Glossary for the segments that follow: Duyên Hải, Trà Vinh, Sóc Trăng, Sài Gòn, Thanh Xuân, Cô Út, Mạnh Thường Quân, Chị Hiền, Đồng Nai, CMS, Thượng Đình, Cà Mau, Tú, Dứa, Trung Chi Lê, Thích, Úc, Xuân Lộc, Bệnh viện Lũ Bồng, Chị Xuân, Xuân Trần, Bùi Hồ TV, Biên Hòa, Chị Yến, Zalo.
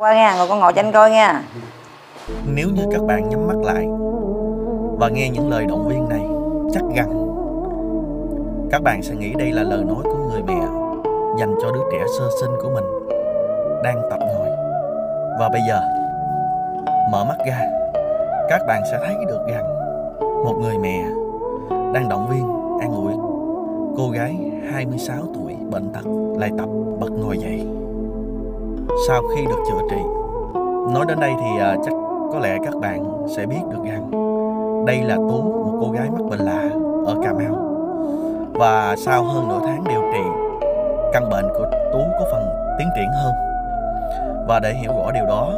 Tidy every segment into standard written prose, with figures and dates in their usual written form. Qua nha, ngồi con ngồi cho anh coi nha. Nếu như các bạn nhắm mắt lại và nghe những lời động viên này, chắc rằng các bạn sẽ nghĩ đây là lời nói của người mẹ dành cho đứa trẻ sơ sinh của mình đang tập ngồi. Và bây giờ mở mắt ra, các bạn sẽ thấy được rằng một người mẹ đang động viên, an ủi cô gái 26 tuổi bệnh tật lại tập bật ngồi dậy sau khi được chữa trị. Nói đến đây thì chắc có lẽ các bạn sẽ biết được rằng đây là Tú, một cô gái mắc bệnh lạ ở Cà Mau. Và sau hơn nửa tháng điều trị, căn bệnh của Tú có phần tiến triển hơn. Và để hiểu rõ điều đó,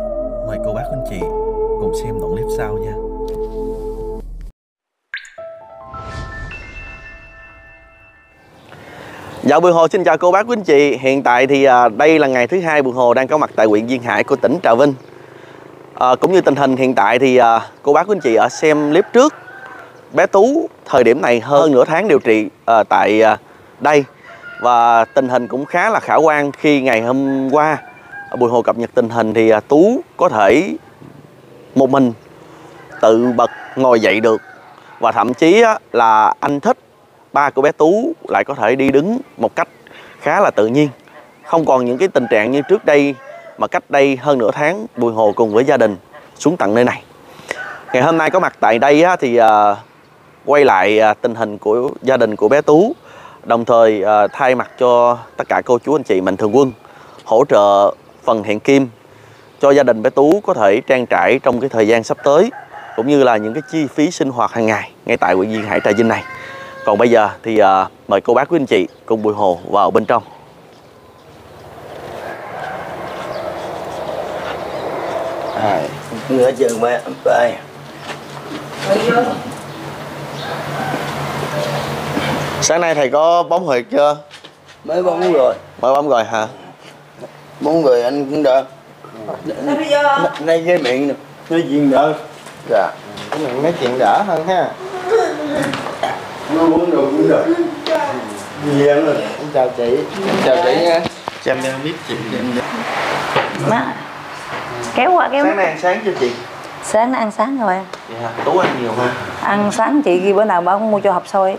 mời cô bác anh chị cùng xem đoạn clip sau nha. Dạ, Bùi Hồ xin chào cô bác quý anh chị. Hiện tại thì đây là ngày thứ hai Bùi Hồ đang có mặt tại huyện Duyên Hải của tỉnh Trà Vinh. Cũng như tình hình hiện tại thì cô bác quý anh chị ở xem clip trước, bé Tú thời điểm này hơn nửa tháng điều trị tại đây. Và tình hình cũng khá là khả quan khi ngày hôm qua Bùi Hồ cập nhật tình hình thì Tú có thể một mình tự bật ngồi dậy được. Và thậm chí là anh Thích, ba của bé Tú, lại có thể đi đứng một cách khá là tự nhiên, không còn những cái tình trạng như trước đây mà cách đây hơn nửa tháng Bùi Hồ cùng với gia đình xuống tận nơi này. Ngày hôm nay có mặt tại đây thì quay lại tình hình của gia đình của bé Tú, đồng thời thay mặt cho tất cả cô chú anh chị Mạnh Thường Quân hỗ trợ phần hiện kim cho gia đình bé Tú có thể trang trải trong cái thời gian sắp tới, cũng như là những cái chi phí sinh hoạt hàng ngày ngay tại huyện Duyên Hải Trà Vinh này. Còn bây giờ thì mời cô bác quý anh chị cùng Bùi Hồ vào bên trong. Nửa chừng mẹ ơi. Sáng nay thầy có bóng huyệt chưa? Mới bóng rồi. Mới bóng rồi hả? Bóng rồi anh cũng đỡ. Đây cái miệng nè, nói chuyện đỡ. Dạ. Mình nói chuyện đỡ hơn ha. Nó uống đồ cũng được. Gì em ơi. Chào chị. Chào chị nha. Cho em biết chị má. Kéo qua kéo. Sáng nay ăn sáng cho chị. Sáng nó ăn sáng rồi. Yeah, Tú ăn nhiều hả? Ăn sáng chị ghi bữa nào bà cũng mua cho hộp xôi.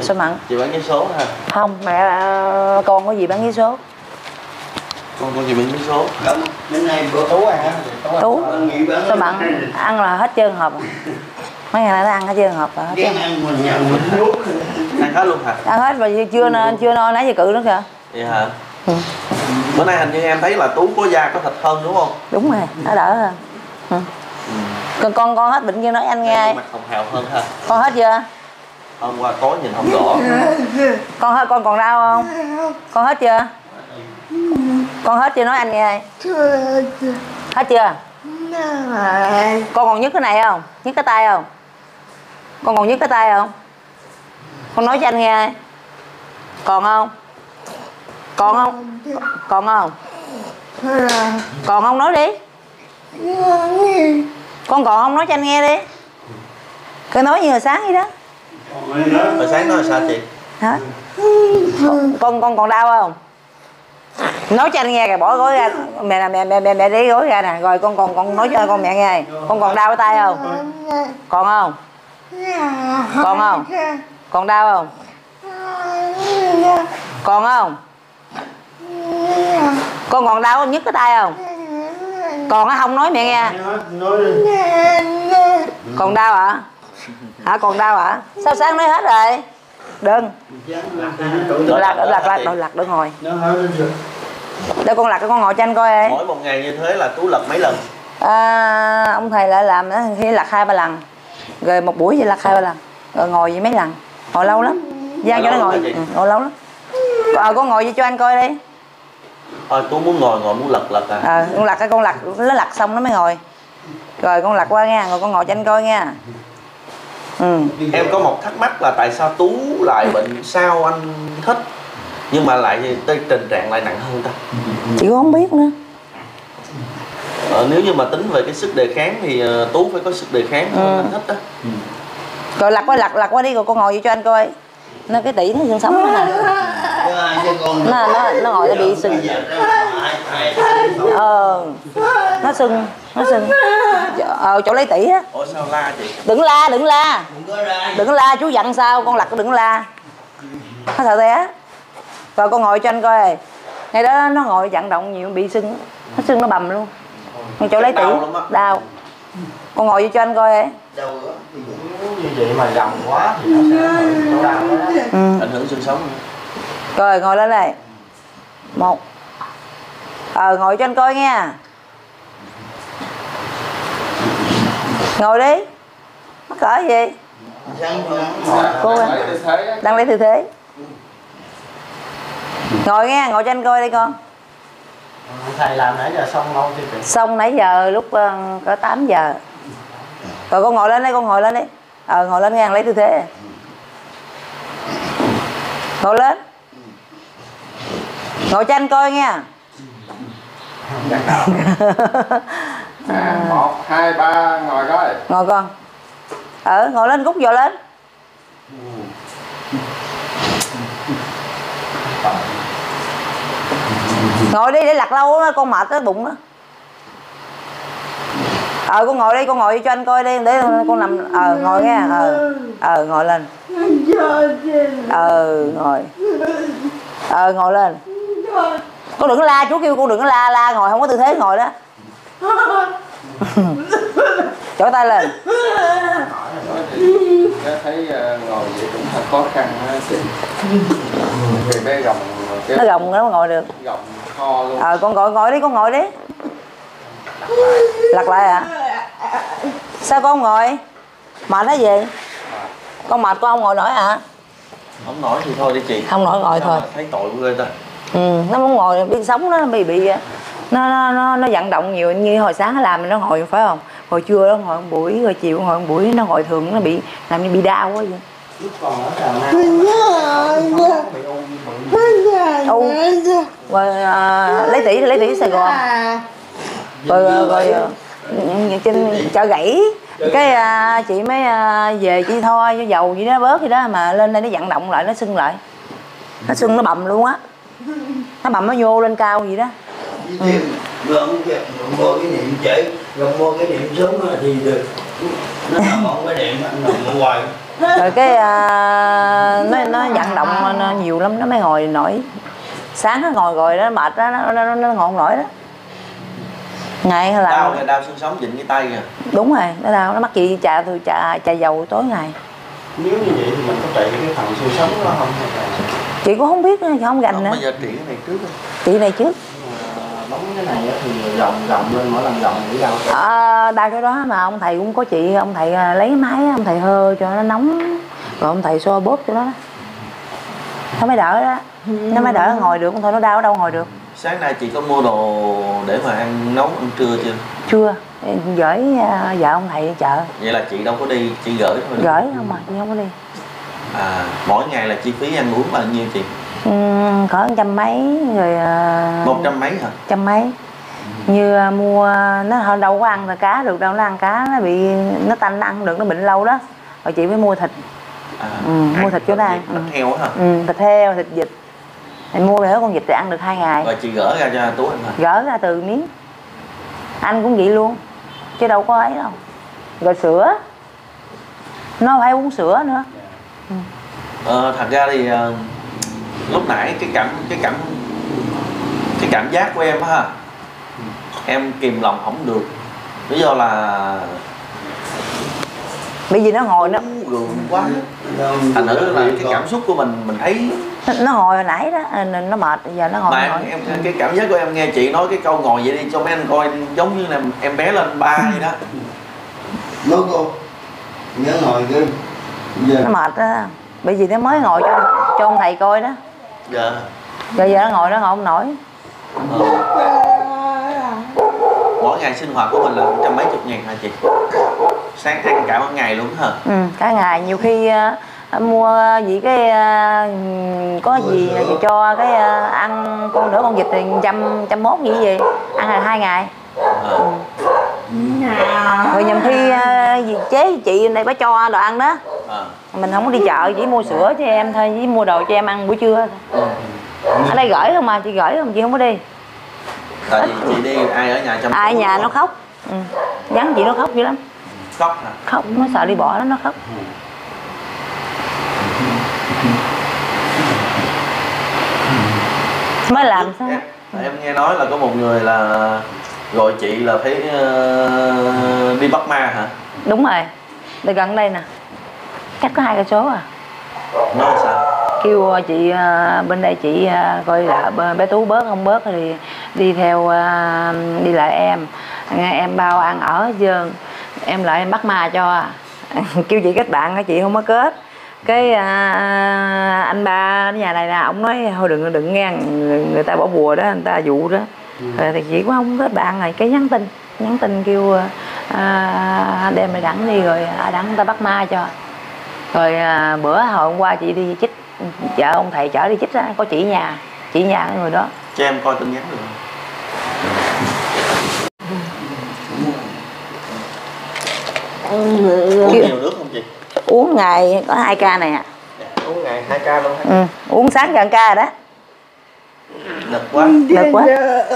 Xôi mặn. Chị bán giấy số hả? Không, mẹ con có gì bán giấy số. Con có gì bán giấy số? Đúng. Đến nay bữa Tú ăn hả? Tú. Xôi mặn. Ăn là hết trơn hộp. Mấy ngày nay nó ăn hết trơn hộp. Ăn hết luôn hả? Ăn hết và chưa no nãy giờ cự nữa kìa. Vậy hả? Ừ. Bữa nay hình như em thấy là Tú có da có thịt hơn đúng không? Đúng rồi, nó đỡ hơn. Ừ. Còn con hết bệnh chưa nói anh nghe. Mặt hồng hào hơn ha. Con hết chưa? Hôm qua tối nhìn không rõ. Con hết, con còn đau không? Con hết chưa? Con hết chưa nói anh nghe. Hết chưa? Con còn nhức cái này không? Nhức cái tay không? Con còn nhức cái tay không? Con nói cho anh nghe. Còn không? Còn không? Còn không? Còn không nói đi. Con còn không nói cho anh nghe đi. Cứ nói như hồi sáng vậy đó. Hồi sáng nói sao chị? Hả? Con còn đau không? Nói cho anh nghe rồi bỏ gối ra. Mẹ lấy gối ra nè. Rồi con nói cho con mẹ nghe. Con còn đau cái tay không? Còn không? Còn không? Còn đau không? Còn không? Con còn đau không? Nhức cái tay không? Còn á, không nói mẹ nghe. Còn đau hả? Hả, còn đau hả? Sao sáng nói hết rồi? Đừng. Lật đừng ngồi. Để con lật cái con ngồi cho anh coi đây. Mỗi một ngày như thế là Tú lật mấy lần? À, ông thầy lại làm khi lật 2-3 lần. Rồi một buổi vậy lật 2-3 lần. Rồi ngồi vậy mấy lần. Ngồi lâu lắm. Giang cho nó ngồi. Ừ, ngồi lâu lắm. Con ngồi vậy cho anh coi đi. Thôi Tú muốn ngồi muốn lật à. Ờ, con lật cái con lật, nó lật xong nó mới ngồi. Rồi con lật qua nha, rồi con ngồi cho anh coi nha. Ừ. Em có một thắc mắc là tại sao Tú lại bệnh sao anh Thích nhưng mà lại tình trạng lại nặng hơn ta? Chị cũng không biết nữa. Nếu như mà tính về cái sức đề kháng thì Tú phải có sức đề kháng hơn anh Thích đó. Rồi lật qua đi, rồi con ngồi vậy cho anh coi. Nó cái tỉ nó xương sống đó nè. Nó ngồi nó bị sưng. Nó sưng, nó sưng chỗ lấy tỉ á. Ủa sao la chị? Đừng la, đừng la, đừng la, chú dặn sao con lặt đừng la, nó sợ té. Rồi con ngồi cho anh coi. Ngày đó nó ngồi vận động nhiều bị sưng, nó sưng nó bầm luôn. Con chỗ lấy tỉ đau. Con ngồi vô cho anh coi. Đau như vậy mà gầm quá thì nó sẽ ảnh hưởng xương sống. Rồi ngồi lên đây. Một. Ngồi cho anh coi nghe. Ngồi đi. Mắc cỡ gì? Cô đang lấy tư thế. Ngồi nghe, ngồi cho anh coi đây con. Thầy làm nãy giờ xong lâu chưa chị? Xong nãy giờ lúc có 8 giờ. Rồi con ngồi lên đây, con ngồi lên đi. Ngồi lên nghe, lấy tư thế. Ngồi lên. Ngồi cho anh coi nghe. 1, 2, 3, ngồi coi. Ngồi con. Ngồi lên, rút vô lên. Ngồi đi để lặt lâu đó, con mệt tới bụng đó. Con ngồi đi, con ngồi cho anh coi đi để con nằm. Ngồi nghe. Ngồi lên. Ngồi. Ngồi lên. Con đừng la, chú kêu con đừng la, la ngồi không có tư thế ngồi đó. Chở tay lên. Thấy ngồi vậy cũng thật khó khăn chị. Bé gồng. Nó gồng nó ngồi được. Gồng kho luôn. Con ngồi đi, con ngồi đi. Lật lại hả? Sao con không ngồi? Mệt hả gì? Con mệt con không ngồi nổi hả? Không nổi thì thôi đi chị. Không nổi ngồi thôi. Thấy tội ghê ta. Ừ, nó muốn ngồi biết sống nó bị nó vận động nhiều, như hồi sáng nó làm nó ngồi phải không? Hồi trưa nó ngồi một buổi, rồi chiều ngồi một buổi, nó ngồi thường nó bị làm như bị đau quá vậy. Lúc còn ở Trà Vinh lấy tỉ Sài Gòn. Rồi trên chợ gãy cái chị mới về chị thôi cho dầu vậy đó bớt gì đó mà lên đây nó vận động lại, nó sưng lại. Nó sưng nó bầm luôn á. Nó bầm nó vô lên cao gì đó. Mua cái niệm trễ, rồi mua cái niệm sớm thì được. Nó không cái niệm nó hoài. Rồi cái nó vận động nó nhiều lắm nó mới ngồi nổi. Sáng nó ngồi rồi đó mệt đó, nó ngồi không nổi đó. Ngày là đau rồi, đau xương sống dính cái tay kìa. Đúng rồi, nó đau, nó mắc chị trà dầu tối ngày. Nếu như vậy thì mình có trị cái phần xương sống đó không? Chị cũng không biết nữa, chị không gành nữa. Bây giờ trị cái này trước. Trị này trước. Bóng cái này thì rộng lên, mỗi lần rộng thì đau. Đau cái đó mà ông thầy cũng có chị, ông thầy lấy máy, ông thầy hơ cho nó nóng. Rồi ông thầy xoa bóp cho nó. Nó mới đỡ đó. Nó mới đỡ ngồi được, thôi nó đau ở đâu ngồi được. Sáng nay chị có mua đồ để mà ăn nấu ăn trưa chưa? Chưa, gửi vợ ông thầy đi chợ. Vậy là chị đâu có đi, chị gửi thôi. Gửi không mà, chị không có đi. Mỗi ngày là chi phí ăn uống bao nhiêu chị? Có 100 mấy rồi. 100 mấy hả? 100 mấy. Như mua nó đâu có ăn cá được đâu, nó ăn cá nó bị nó tanh, nó ăn được nó bệnh lâu đó. Rồi chị mới mua thịt. Mua thịt chỗ này. Thịt heo hả? Thịt heo, thịt vịt. Mình mua để con vịt thì ăn được 2 ngày. Rồi chị gỡ ra cho Tú ăn hả? Gỡ ra từ miếng. Anh cũng vậy luôn. Chứ đâu có ấy đâu. Rồi sữa. Nó phải uống sữa nữa. Thật ra thì lúc nãy cái cảm giác của em ha, em kìm lòng không được, lý do là bởi vì nó hồi nó gượng quá, thành thử là cái cảm xúc của mình thấy nó hồi hồi nãy đó, nó mệt giờ nó hồi. Mà em cái cảm giác của em nghe chị nói cái câu ngồi vậy đi cho mấy anh coi giống như là em bé lên 3 vậy đó. Lớn cô nhớ ngồi đi. Nó mệt đó. Bởi vì nó mới ngồi cho ông thầy coi đó. Dạ. Rồi giờ nó ngồi không nổi. Mỗi ngày sinh hoạt của mình là 100 mấy chục ngàn hả chị? Sáng ăn cả ngày luôn hả? Cả ngày, nhiều khi mua gì cái có gì thì cho cái ăn con nửa con vịt thì 100 110 gì vậy, ăn là 2 ngày. Rồi nhầm khi chế chị này bà cho đồ ăn đó. Mình không có đi chợ, chỉ mua sữa cho em thôi, chỉ mua đồ cho em ăn buổi trưa. Ở đây gửi không mà, chị gửi không, chị không có đi. Tại vì chị đi ai ở nhà chăm ai nhà nó khóc. Ừ. Dán chị nó khóc dữ lắm. Khóc hả? Khóc, nó sợ đi bỏ lắm, nó khóc. Ừ. Mới làm sao? Em nghe nói là có một người là gọi chị là phải đi bắt ma hả? Đúng rồi, để gần đây nè, cách có 2 cây số à. Nói sao? Kêu chị bên đây chị coi là bé Tú bớt không bớt thì đi theo đi lại em, em bao ăn ở hết trơn, em lại em bắt ma cho. Kêu chị kết bạn, chị không có kết. Cái anh ba ở nhà này nè, ông nói thôi đừng nghe người ta bỏ bùa đó, người ta dụ đó. Ừ. Thì chị cũng không kết bạn rồi, cái nhắn tin kêu đem mày đẳng đi rồi đẳng người ta bắt ma cho. Rồi bữa hồi hôm qua chị đi chích, chợ ông thầy chở đi chích á, có chị nhà cái người đó. Cho em coi tin nhắn được. Uống nhiều nước không chị? Uống ngày có 2 ca này ạ. À. Uống ngày 2 ca luôn. Ừ, uống sáng gần ca đó. Nực quá. Nực quá.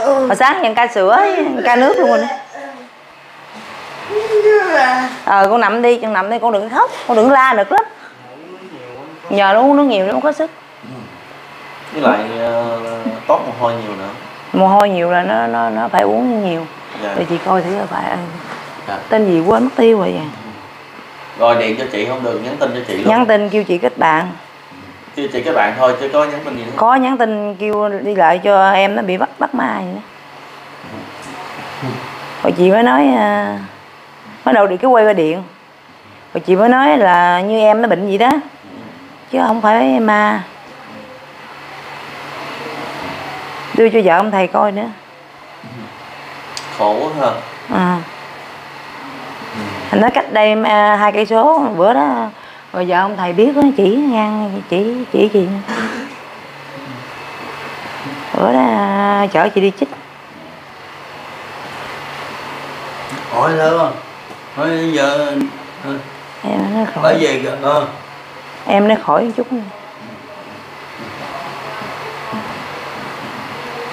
Hồi sáng gần ca sữa, ca nước luôn rồi. Con nằm đi, chừng nằm đi, con đừng khóc, con đừng la được lắm. Nhờ nó uống nước nhiều nó không có sức. Với lại tót mồ hôi nhiều nữa. Mồ hôi nhiều là nó phải uống nhiều. Dạ. Rồi chị coi thử là phải. Dạ. Tên gì quên mất tiêu rồi vậy. Gọi điện cho chị không được, nhắn tin cho chị luôn. Nhắn tin kêu chị kết bạn. Kêu chị kết bạn thôi chứ có nhắn tin gì nữa. Có nhắn tin kêu đi lại cho em nó bị bắt ma vậy đó. Rồi chị mới nói mới đầu thì cứ quay qua điện. Rồi chị mới nói là như em nó bệnh gì đó chứ không phải ma. Đưa cho vợ ông thầy coi nữa. Khổ quá hả? À. Thành nói cách đây 2 cây số bữa đó rồi vợ ông thầy biết đó, chỉ ngang chỉ chị bữa đó chở chị đi chích. Hỏi sao không? Hỏi giờ em nói khỏi. Về kìa. Em nói khỏi một chút.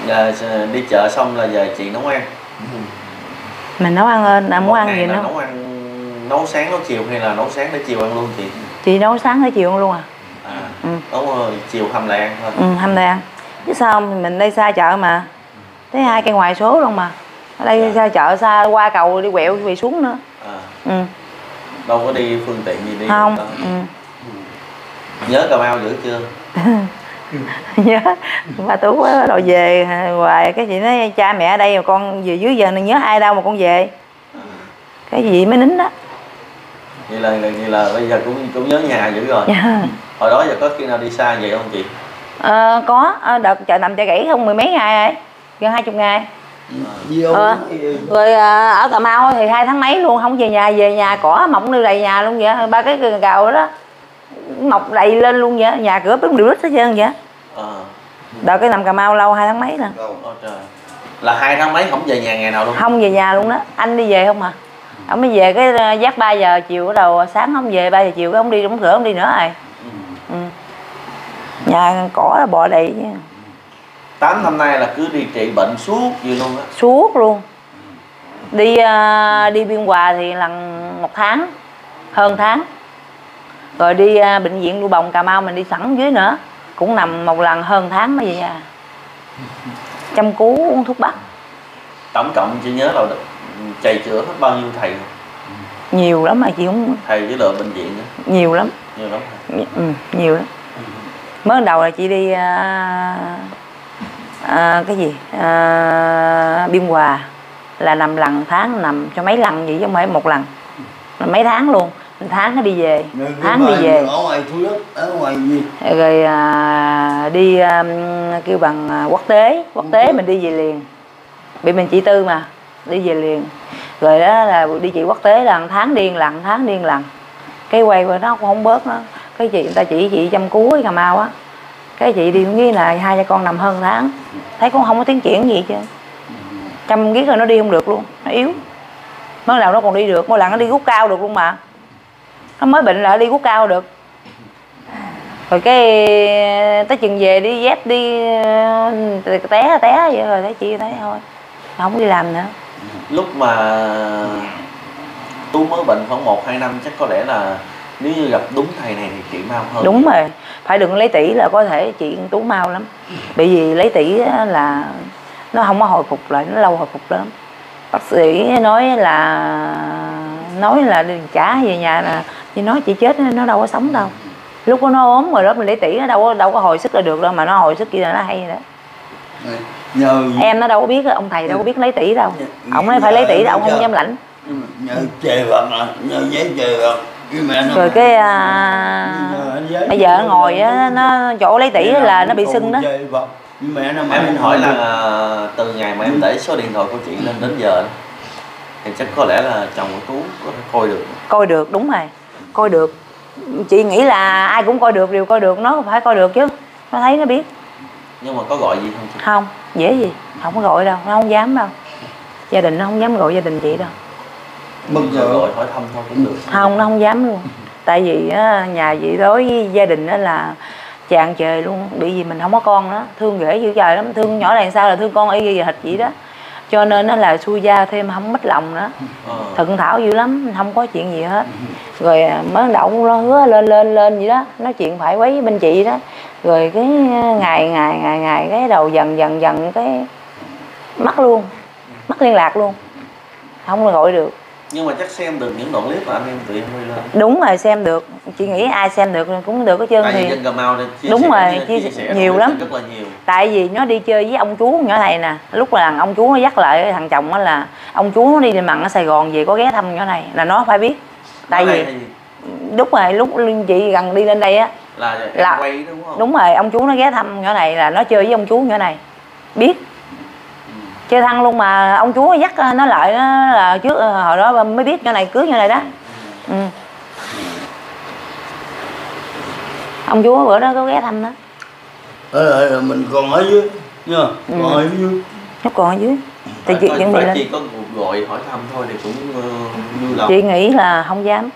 Giờ đi chợ xong là giờ chị nấu ăn. Mình nấu ăn lên, muốn ăn gì nữa? Nấu sáng nấu chiều hay là nấu sáng để chiều ăn luôn chị? Chị nấu sáng để chiều ăn luôn à? À, ừ. Nấu chiều hầm lại ăn thôi. Ừ, hầm lại ăn. Chứ sao mình đây xa chợ mà. Tới 2 cây ngoài số luôn mà. Ở đây dạ. Xa chợ xa qua cầu đi quẹo về xuống nữa. À. Ừ. Đâu có đi phương tiện gì đi. Không. Ừ. Nhớ Cà Mau dữ chưa? Nhớ. Bà Tú đòi về hoài cái chị nói cha mẹ ở đây mà con về dưới giờ này nhớ ai đâu mà con về. Cái gì mới nín đó. Vậy là bây giờ cũng nhớ nhà dữ rồi. Yeah. Hồi đó giờ có khi nào đi xa vậy không chị? Có, đợt chợ nằm chợ gãy không 10 mấy ngày rồi, gần 20 ngày. Rồi ở Cà Mau thì 2 tháng mấy luôn không về nhà cỏ mọc như đầy nhà luôn vậy, 3 cái cầu đó mọc đầy lên luôn vậy, nhà cửa bấm điều lít hết trơn vậy. Đợt cái nằm Cà Mau lâu 2 tháng mấy rồi. Là 2 tháng mấy không về nhà ngày nào luôn? Không về nhà luôn đó, anh đi về không à? Ông mới về cái giáp 3 giờ chiều bắt đầu, sáng không về 3 giờ chiều cái ông đi đóng cửa ông đi nữa rồi. Ừ. Nhà cỏ là bò đầy. 8 năm nay là cứ đi trị bệnh suốt gì luôn á. Suốt luôn. Đi Biên Hòa thì lần 1 tháng, hơn tháng. Rồi đi bệnh viện Lũ Bồng Cà Mau mình đi sẵn dưới nữa, cũng nằm một lần hơn tháng mới về nhà. Chăm cứu uống thuốc bắc. Tổng cộng chị nhớ là được chạy chữa hết bao nhiêu thầy không? Nhiều lắm mà chị không. Thầy với đội bệnh viện nữa. Nhiều lắm. Nhiều lắm. Ừ, nhiều lắm. Mới đầu là chị đi Biên Hòa là nằm lần tháng, nằm cho mấy lần vậy chứ không phải một lần. Mấy tháng luôn, tháng nó đi về, tháng đi về. Rồi đi kêu bằng quốc tế mình đi về liền. Bị mình chị Tư mà. Đi về liền. Rồi đó là đi chị quốc tế là tháng điên lần. Cái quay qua nó cũng không bớt nữa. Cái chị người ta chỉ chị chăm cứu Cà Mau á. Cái chị đi nghĩ là 2 cha con nằm hơn tháng. Thấy cũng không có tiến triển gì chứ. Chăm biết rồi nó đi không được luôn. Nó yếu. Mới đầu nó còn đi được. Mỗi lần nó đi gút cao được luôn mà. Nó mới bệnh là đi gút cao được. Rồi cái tới chừng về đi dép đi té vậy rồi thấy chị thấy thôi. không đi làm nữa. Lúc mà Tú mới bệnh khoảng 1-2 năm chắc có lẽ là nếu như gặp đúng thầy này thì chị mau hơn. Đúng rồi, phải đừng lấy tỷ là có thể chị Tú mau lắm. Bởi vì lấy tỷ là nó không có hồi phục lại, nó lâu hồi phục lắm. Bác sĩ nói là đừng trả về nhà là thì nói chị chết nó đâu có sống đâu. Lúc đó nó ốm rồi đó mình lấy tỷ nó đâu có hồi sức là được đâu, mà nó hồi sức kia là nó hay rồi đó. Nhờ... em nó đâu có biết, ông thầy đâu có biết lấy tỷ đâu. Ông nói phải lấy tỷ đâu, ông không dám lãnh. Nhờ trời Phật à, nhờ giấy trời Phật. Rồi cái bây giờ ngồi á, nó chỗ lấy tỷ là nó bị sưng đó. Mẹ nó em hỏi là từ ngày mà em để số điện thoại của chị lên đến giờ thì chắc có lẽ là chồng của Tú có thể coi được. Coi được, đúng rồi, coi được. Chị nghĩ là ai cũng coi được, đều coi được, nó phải coi được chứ. Nó thấy nó biết. Nhưng mà có gọi gì không chị? Không, dễ gì, không có gọi đâu, nó không dám đâu. Gia đình nó không dám gọi gia đình chị đâu. Bây giờ gọi hỏi thăm thôi cũng được. Không, nó không dám luôn. Tại vì nhà chị đối với gia đình là chạng trời luôn. Bị gì mình không có con đó, thương ghê dữ trời lắm. Thương nhỏ này sao là thương con y gì thịt vậy đó. Cho nên nó là xui gia thêm, không mất lòng nữa. Thận thảo dữ lắm, không có chuyện gì hết. Rồi mới động nó hứa lên vậy đó. Nói chuyện phải quấy bên chị đó. Rồi cái ngày cái đầu dần cái mất luôn, mất liên lạc luôn, không gọi được. Nhưng mà chắc xem được những đoạn clip mà anh em tụi em lên. Đúng rồi, xem được. Chị nghĩ ai xem được cũng được hết trơn. Tại vì dân Cà Mau chia đúng sẻ, rồi, chia sẻ nhiều lắm. Rất là nhiều. Tại vì nó đi chơi với ông chú nhỏ này nè. Lúc là ông chú nó dắt lại thằng chồng đó là ông chú nó đi mặn ở Sài Gòn về có ghé thăm nhỏ này là nó phải biết. Tại vì đúng rồi, lúc chị gần đi lên đây á là quay đúng không? Đúng rồi, ông chú nó ghé thăm nhỏ này là nó chơi với ông chú nhỏ này. Biết. Chơi thăng luôn mà ông chú dắt nó lại là trước hồi đó mới biết chỗ này cưới như này đó. Ông chú bữa đó có ghé thăm đó. Ở mình còn ở dưới nha, còn ở dưới. Nó còn ở dưới. Thì chị vẫn đi lên. Chị có gọi hỏi thăm thôi thì cũng như lòng. Chị nghĩ là không dám,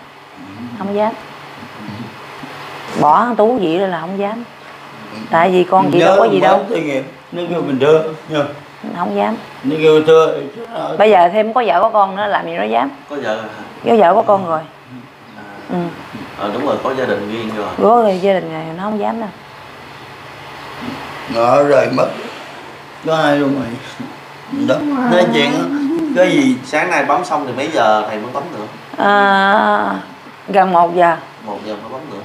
không dám. Bỏ Tú vậy là không dám. Tại vì con chị đâu có gì đâu. Nó kêu mình đưa nha. Không dám. Bây giờ thêm có vợ có con nữa làm gì nó dám. Có vợ hả? Có vợ có con rồi. Đúng rồi, có gia đình riêng rồi. Có rồi, gia đình này nó không dám đâu. Nó rời mất. Có ai luôn rồi. Đó, nói chuyện đó. Cái gì sáng nay bấm xong thì mấy giờ thầy mới bấm nữa? Gần 1 giờ. 1 giờ mới bấm nữa.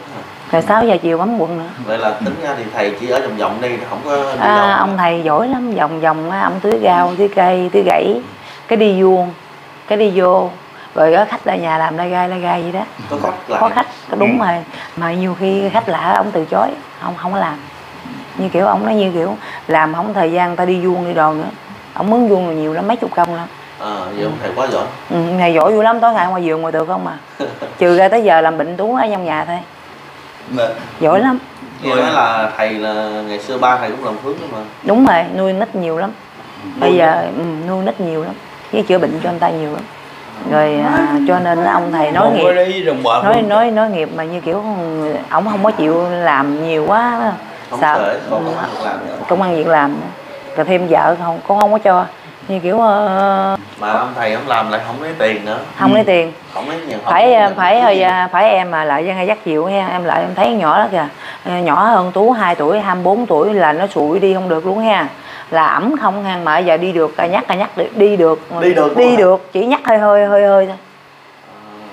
Rồi 6 giờ chiều bấm quận nữa. Vậy là tính ra thì thầy chỉ ở vòng đây không có đi đâu. Ông thầy giỏi lắm, vòng á, ông tưới rau, tưới cây, tưới gãy. Cái đi vuông, cái đi vô. Rồi có khách ra nhà làm lai gai vậy đó. Có khách lại. Có khách, đúng rồi. Mà nhiều khi khách lạ ông từ chối, ông không có làm. Như kiểu ông nói như kiểu làm không thời gian ta đi vuông đi đồ nữa. Ông mướn vuông là nhiều lắm, mấy chục công lắm. Vậy ông thầy quá giỏi. Thầy giỏi vui lắm, tối ngày ngoài giường ngoài tường không mà. Trừ ra tới giờ làm bệnh Tú ở trong nhà thôi. Giỏi lắm. Vậy nói là thầy là ngày xưa ba thầy cũng làm phước lắm mà. Đúng rồi, nuôi nít nhiều lắm. Bây giờ nuôi nít nhiều lắm, với chữa bệnh cho người ta nhiều lắm. Rồi cho nên ông thầy nói nghiệp, nói nghiệp mà như kiểu ổng không có chịu làm nhiều quá, sợ công ăn việc làm, rồi thêm vợ không cũng không có cho. Như kiểu mà ông thầy không làm lại không lấy tiền nữa, không lấy tiền, không lấy nhiều, phải em mà lại dân hay dắt dịu ha. Em lại em thấy nhỏ đó kìa, nhỏ hơn Tú 2 tuổi 24 tuổi là nó sụi đi không được luôn ha, là ẩm không ha. Mà giờ đi được, nhắc đi được chỉ nhắc hơi thôi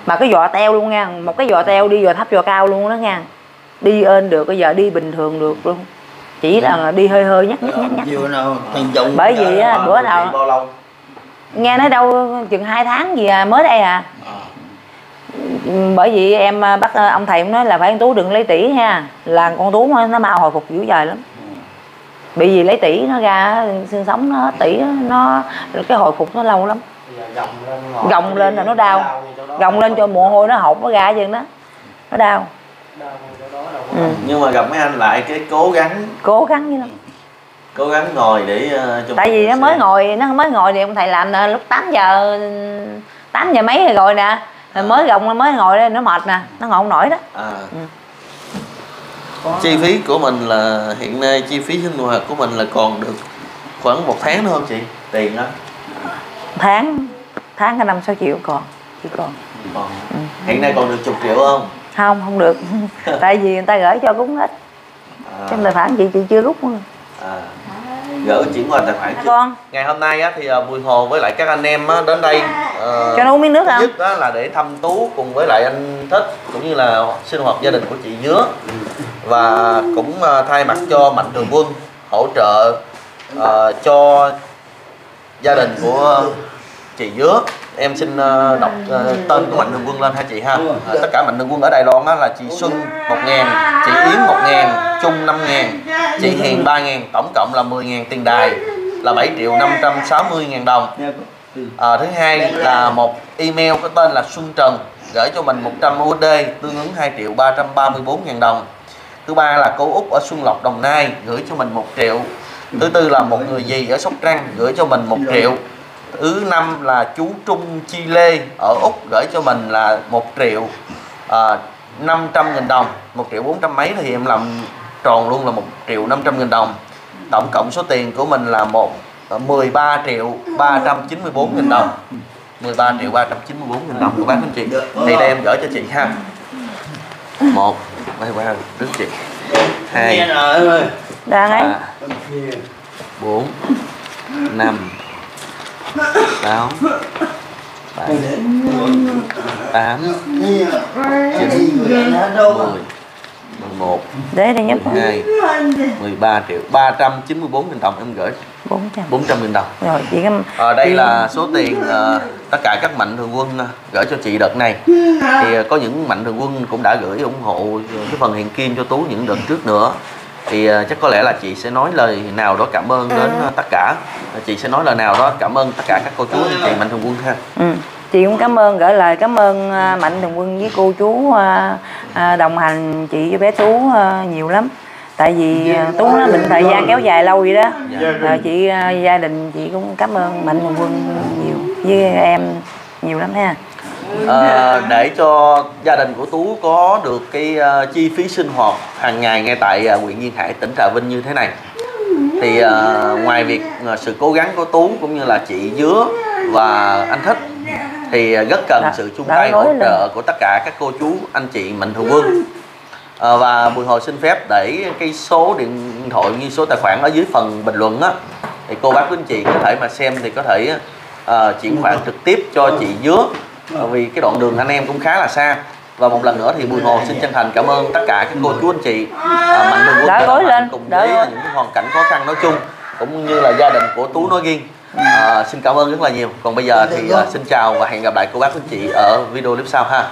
mà cái giò teo luôn nha, một cái giò teo đi giò thấp giò cao luôn đó nha, đi ên được, bây giờ đi bình thường được luôn, chỉ là đi hơi nhắc. Bởi vì bữa nào bao lâu? Nghe nói đâu chừng 2 tháng gì mới đây à. Bởi vì em bắt ông thầy cũng nói là phải con Tú đừng lấy tỷ ha, là con Tú nó mau hồi phục dữ dời lắm. Bởi vì lấy tỷ nó ra xương sống nó tỷ nó cái hồi phục nó lâu lắm. Gồng lên là nó đau, gồng lên cho mồ hôi nó hột nó ra chừng đó, nó đau. Nhưng mà gặp mấy anh lại cái cố gắng như lắm, cố gắng ngồi để cho. Tại vì nó mới ngồi thì ông thầy làm nè, lúc 8 giờ mấy rồi ngồi nè, rồi mới gồng mới ngồi đây nó mệt nè, nó ngồi không nổi đó. Chi phí của mình là hiện nay chi phí sinh hoạt của mình là còn được khoảng 1 tháng nữa không chị? Tiền đó tháng có 5-6 triệu còn, chỉ còn. Ừ. Hiện nay còn được 10 triệu không? Không, không được. Tại vì người ta gửi cho cũng ít. Trong tài khoản chị chưa rút luôn. Gỡ chuyển qua tài khoản con. Ngày hôm nay á, thì Bùi Hồ với lại các anh em á, đến đây cho nó uống miếng nước không? Nhất á, là để thăm Tú cùng với lại anh Thích, cũng như là sinh hoạt gia đình của chị Dứa. Và cũng thay mặt cho Mạnh Thường Quân hỗ trợ cho gia đình của chị Dứa. Em xin đọc tên của Mạnh Thường Quân lên ha chị ha. Tất cả Mạnh Thường Quân ở Đài Loan á, là chị Xuân 1.000, chị Yến 1.000, Trung 5.000, chị Hiền 3.000, tổng cộng là 10.000 tiền đài, là 7.560.000 đồng. Thứ hai là một email có tên là Xuân Trần gửi cho mình 100 USD tương ứng 2.334.000 đồng. Thứ ba là cô Út ở Xuân Lộc, Đồng Nai gửi cho mình 1 triệu. Thứ tư là một người dì ở Sóc Trăng gửi cho mình 1 triệu. Thứ năm là chú Trung Chi Lê ở Úc gửi cho mình là 1.500.000 đồng, 1.400 mấy thì em làm tròn luôn là 1.500.000 đồng. Tổng cộng số tiền của mình là 13.394.000 đồng, 13.394.000 đồng của bác anh chị. Thì đây em gửi cho chị ha. 1 2 3 chị 2 3 4 5 6 7 8 9 10 11 13.394.000 đồng em gửi 400.000 đồng. Rồi chị em. Đây là số tiền tất cả các Mạnh Thường Quân gửi cho chị đợt này. Thì có những Mạnh Thường Quân cũng đã gửi ủng hộ cái phần hiện kim cho Tú những đợt trước nữa. Thì chắc có lẽ là chị sẽ nói lời nào đó cảm ơn đến tất cả. Chị sẽ nói lời nào đó cảm ơn tất cả các cô chú chị Mạnh Thường Quân ha. Chị cũng cảm ơn, gửi lời cảm ơn Mạnh Thường Quân với cô chú đồng hành chị với bé Tú nhiều lắm. Tại vì Tú nó bệnh thời gian kéo dài lâu vậy đó. Chị gia đình chị cũng cảm ơn Mạnh Thường Quân nhiều với em nhiều lắm ha. Để cho gia đình của Tú có được cái chi phí sinh hoạt hàng ngày ngay tại huyện Duyên Hải, tỉnh Trà Vinh như thế này, thì ngoài việc sự cố gắng của Tú cũng như là chị Dứa và anh Thích, thì rất cần sự chung tay hỗ trợ của tất cả các cô chú anh chị Mạnh Thường Quân. Và Bùi Hồ xin phép để cái số điện thoại như số tài khoản ở dưới phần bình luận á, thì cô bác quý anh chị có thể mà xem thì có thể chuyển khoản trực tiếp cho chị Dứa. Vì cái đoạn đường anh em cũng khá là xa. Và một lần nữa thì Bùi Hồ xin chân thành cảm ơn tất cả các cô chú anh chị Mạnh Thường Quân cùng với những hoàn cảnh khó khăn nói chung, cũng như là gia đình của Tú nói riêng. Xin cảm ơn rất là nhiều. Còn bây giờ thì xin chào và hẹn gặp lại cô bác anh chị ở video clip sau ha.